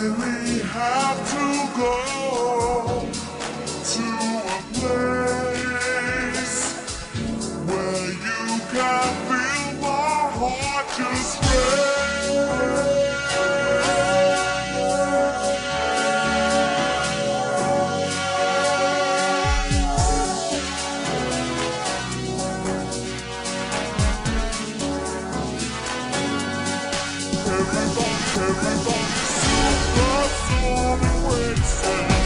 we have to go to a place where you can feel my heart just race. Everybody, super soul and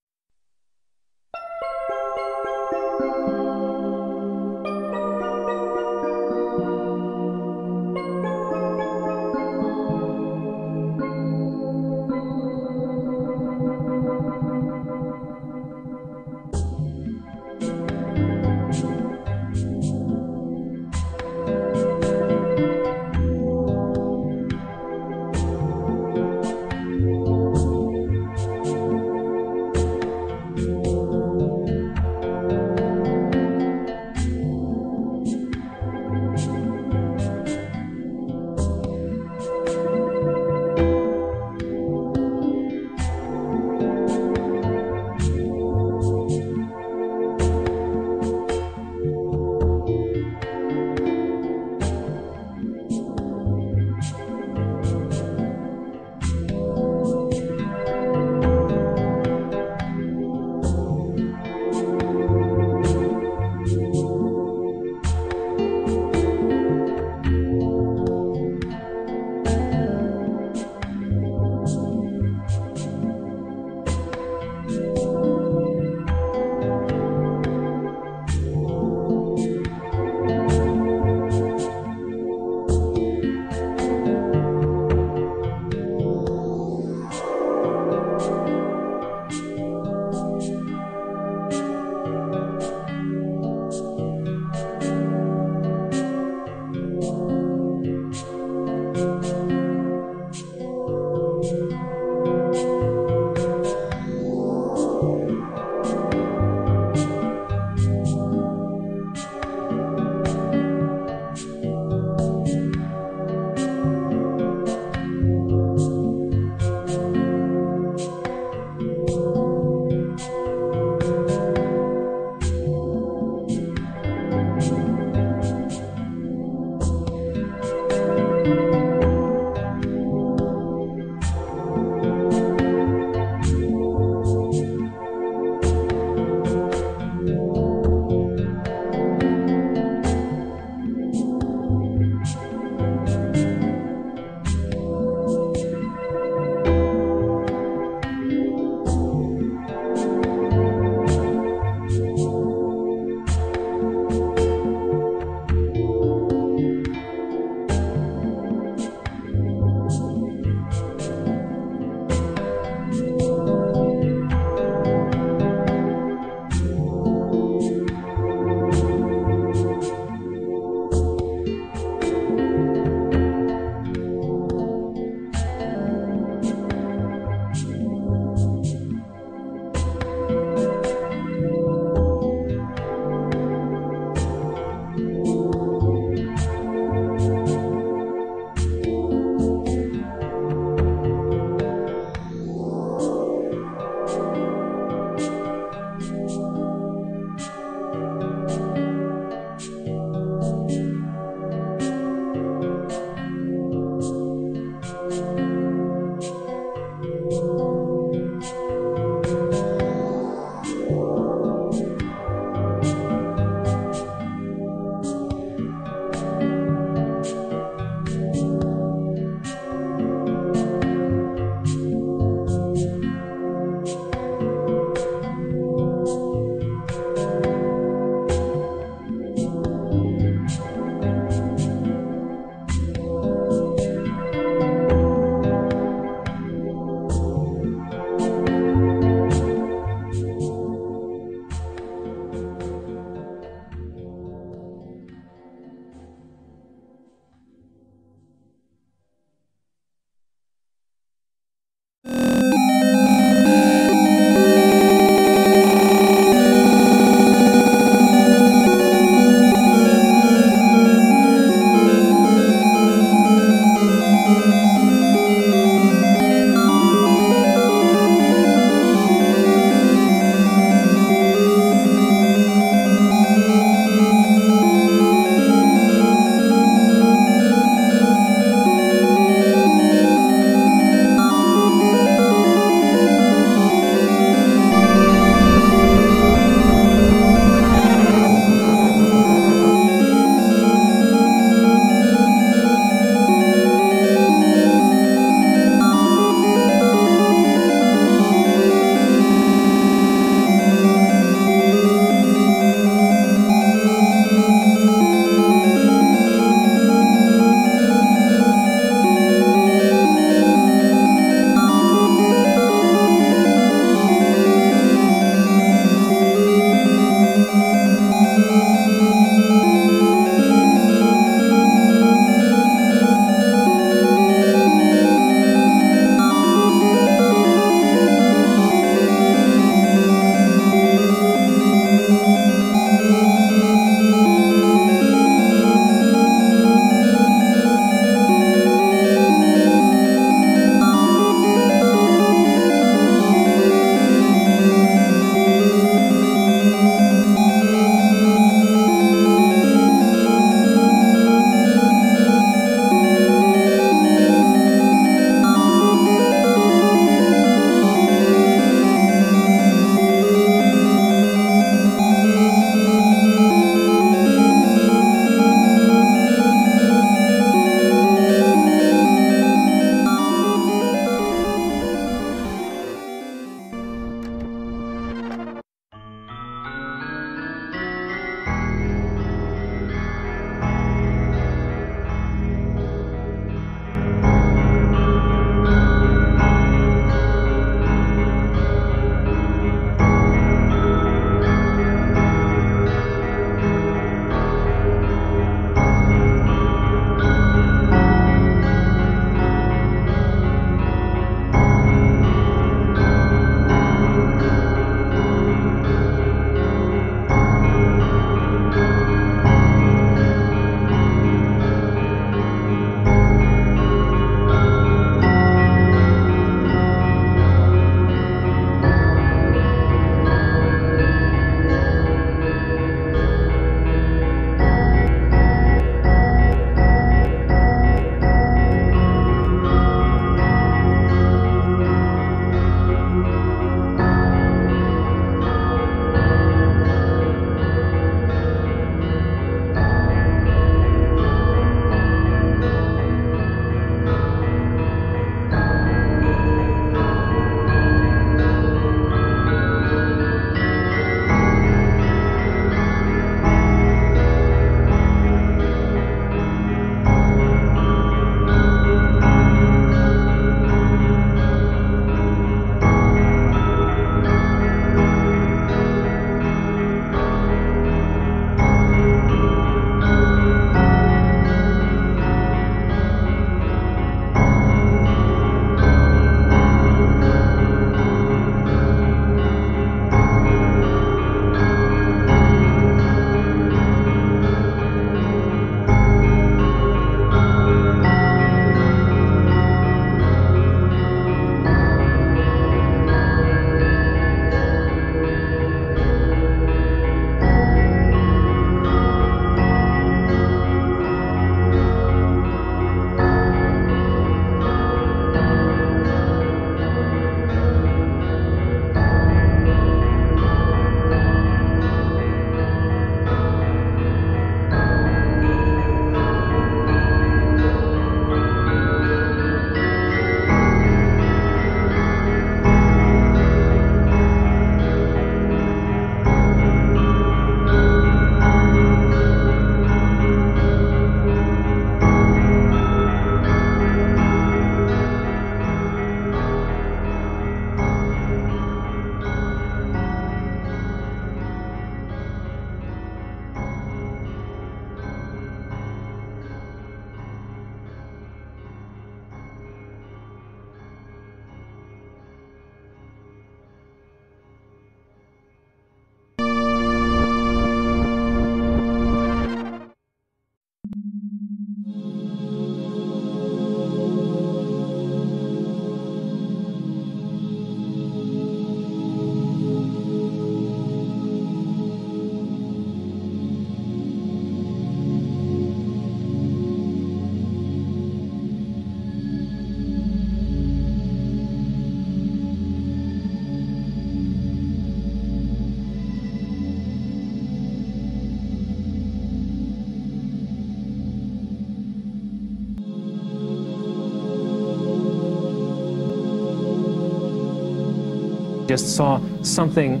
just saw something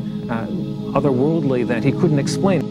otherworldly that he couldn't explain.